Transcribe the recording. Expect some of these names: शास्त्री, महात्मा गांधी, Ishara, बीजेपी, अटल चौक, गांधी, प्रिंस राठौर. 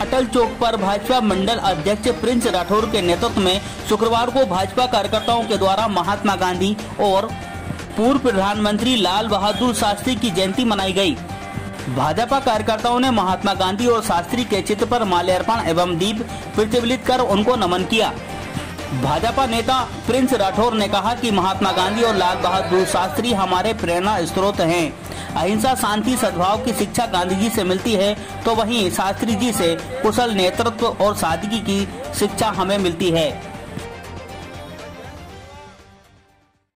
अटल चौक पर भाजपा मंडल अध्यक्ष प्रिंस राठौर के नेतृत्व में शुक्रवार को भाजपा कार्यकर्ताओं के द्वारा महात्मा गांधी और पूर्व प्रधानमंत्री लाल बहादुर शास्त्री की जयंती मनाई गई। भाजपा कार्यकर्ताओं ने महात्मा गांधी और शास्त्री के चित्र पर माल्यार्पण एवं दीप प्रज्वलित कर उनको नमन किया। भाजपा नेता प्रिंस राठौर ने कहा कि महात्मा गांधी और लाल बहादुर शास्त्री हमारे प्रेरणा स्रोत हैं। अहिंसा, शांति, सद्भाव की शिक्षा गांधी जी से मिलती है, तो वहीं शास्त्री जी से कुशल नेतृत्व और सादगी की शिक्षा हमें मिलती है।